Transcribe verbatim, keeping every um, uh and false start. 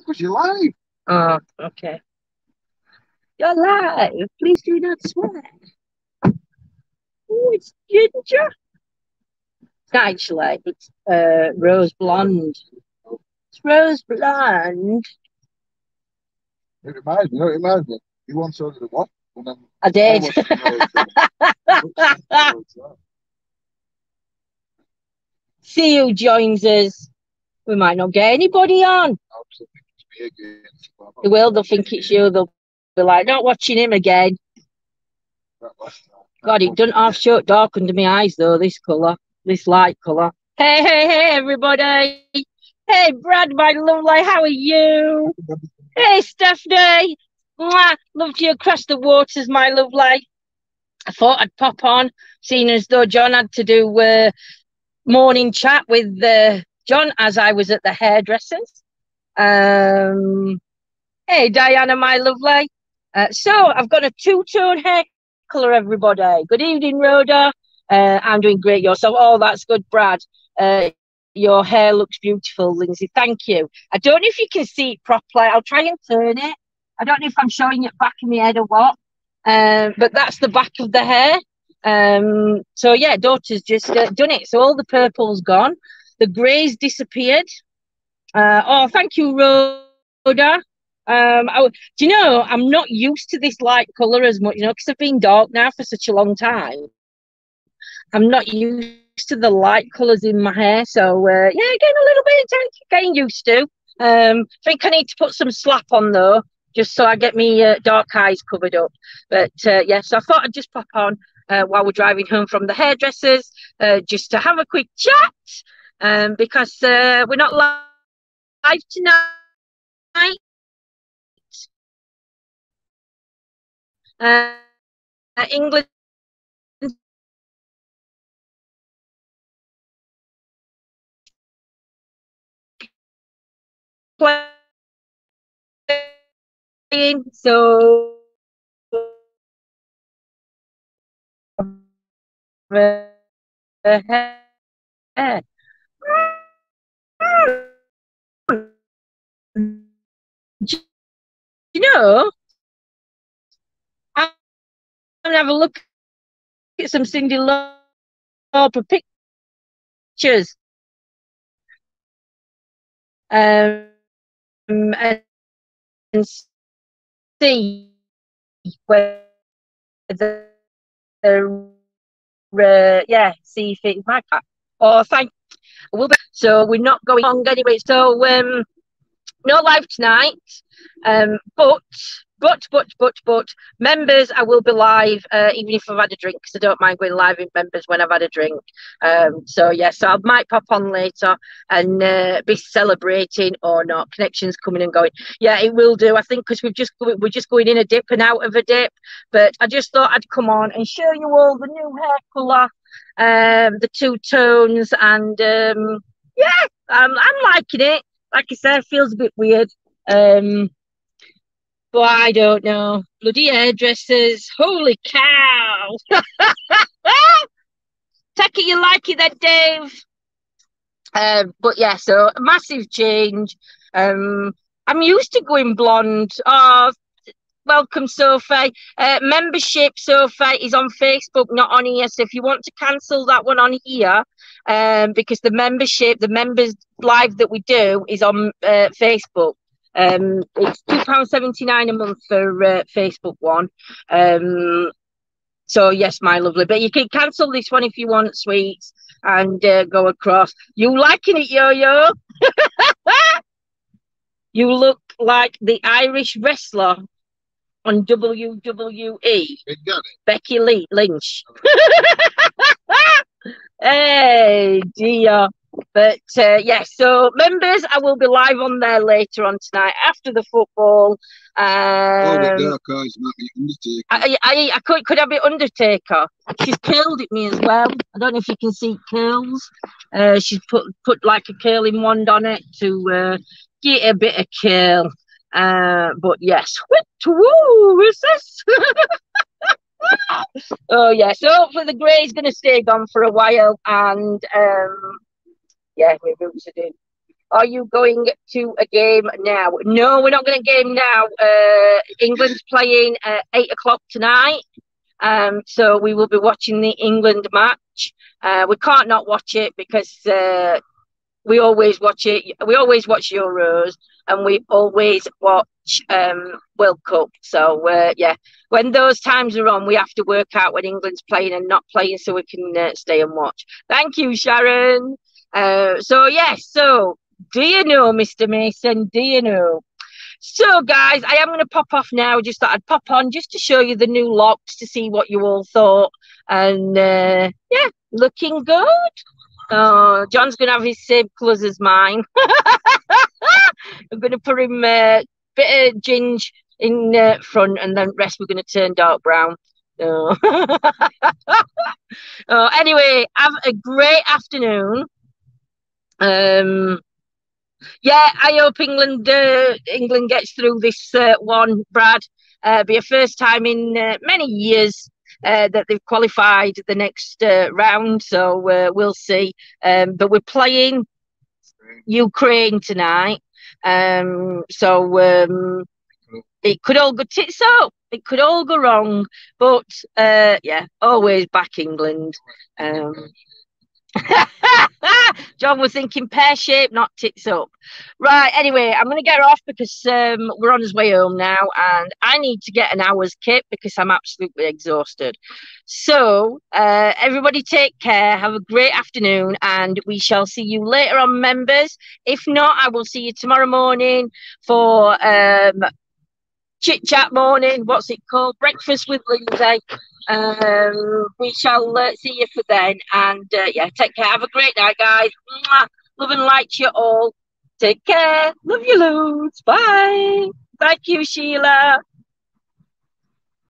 Because you're live. Uh, okay. You're live. Please do not sweat. Oh, it's ginger. It's not actually live. It's uh, rose blonde. It's rose blonde. It reminds me. No, it reminds me. You once ordered a what? I did. See who joins us. We might not get anybody on. Absolutely. They will. They'll think it's you. They'll be like, not watching him again. God, it doesn't half shut dark under my eyes, though, this colour, this light colour. Hey, hey, hey, everybody. Hey, Brad, my lovely, how are you? Hey, Stephanie. Mwah. Love you across the waters, my lovely. I thought I'd pop on, seeing as though John had to do uh, morning chat with uh, John as I was at the hairdresser's. Um, hey, Diana, my lovely. Uh, so I've got a two-tone hair colour, everybody. Good evening, Rhoda. Uh, I'm doing great yourself. Oh, that's good, Brad. Uh, your hair looks beautiful, Lindsay. Thank you. I don't know if you can see it properly. I'll try and turn it. I don't know if I'm showing it back in my head or what. Um, but that's the back of the hair. Um, so, yeah, daughter's just uh, done it. So all the purple's gone. The grey's disappeared. Uh, oh, thank you, Rhoda. Um, I, do you know, I'm not used to this light colour as much, you know, because I've been dark now for such a long time. I'm not used to the light colours in my hair. So, uh, yeah, getting a little bit of time, getting used to. Um, I think I need to put some slap on, though, just so I get my uh, dark eyes covered up. But, uh, yeah, so I thought I'd just pop on uh, while we're driving home from the hairdressers uh, just to have a quick chat um, because uh, we're not live tonight. Uh, England playing, so uh, uh, you know, I'm gonna have a look at some Cyndi Lauper pictures, um, and see whether, uh, yeah, see if it's my cat. Oh, thank. We'll be, so we're not going long anyway. So um. No live tonight, um, but, but, but, but, but, members, I will be live, uh, even if I've had a drink, because I don't mind going live with members when I've had a drink. Um, so, yeah, so I might pop on later and uh, be celebrating or not. Connections coming and going. Yeah, it will do, I think, because we're just, we're just going in a dip and out of a dip. But I just thought I'd come on and show you all the new hair colour, um, the two tones, and, um, yeah, I'm, I'm liking it. Like I said, it feels a bit weird. Um, but I don't know. Bloody hairdressers. Holy cow. Take it you like it then, Dave. Uh, but yeah, so a massive change. Um, I'm used to going blonde. Oh, welcome, Sophie. Uh, membership, Sophie, is on Facebook, not on here. So if you want to cancel that one on here, um, because the membership, the members live that we do is on uh, Facebook. Um, it's two pounds seventy-nine a month for uh, Facebook one. Um, so, yes, my lovely. But you can cancel this one if you want, sweets, and uh, go across. You liking it, Yo-Yo? You look like the Irish wrestler on W W E. Becky Lee Lynch. Hey, dear. But, uh, yeah, so members, I will be live on there later on tonight after the football. Um, oh, the dark eyes might be Undertaker. I, I, I could, could I be Undertaker? She's curled at me as well. I don't know if you can see curls. Uh, she's put, put like a curling wand on it to uh, get a bit of curl. Uh, but, yes. Woo, is this? Oh, yeah, so hopefully the grey's going to stay gone for a while and... Um, yeah, my boots are doing. Are you going to a game now? No, we're not going to game now. Uh, England's playing at eight o'clock tonight. Um, so we will be watching the England match. Uh, we can't not watch it because uh, we always watch it. We always watch Euros and we always watch um, World Cup. So, uh, yeah, when those times are on, we have to work out when England's playing and not playing so we can uh, stay and watch. Thank you, Sharon. Uh, so, yes, yeah, so do you know, Mister Mason, do you know? So, guys, I am going to pop off now. Just thought I'd pop on just to show you the new locks to see what you all thought. And, uh, yeah, looking good. Oh, John's going to have his same colours as mine. I'm going to put him a uh, bit of ginge in uh, front and then rest we're going to turn dark brown. Oh. Oh, anyway, have a great afternoon. Um... Yeah, I hope England uh, England gets through this uh, one, Brad. Uh, it'll be a first time in uh, many years uh, that they've qualified the next uh, round, so uh, we'll see. Um, but we're playing Ukraine tonight, um, so um, it could all go tits up. It could all go wrong, but uh, yeah, always back England. Um, John was thinking pear shape, not tits up. Right, anyway, I'm going to get her off because um, we're on his way home now and I need to get an hour's kit because I'm absolutely exhausted. So, uh, everybody take care, have a great afternoon and we shall see you later on, members. If not, I will see you tomorrow morning for um, Chit Chat Morning. What's it called? Breakfast with Lindsay. Um, we shall uh, see you for then, and uh, yeah, take care. Have a great night, guys. Mwah. Love and light to you all. Take care. Love you loads. Bye. Thank you, Sheila.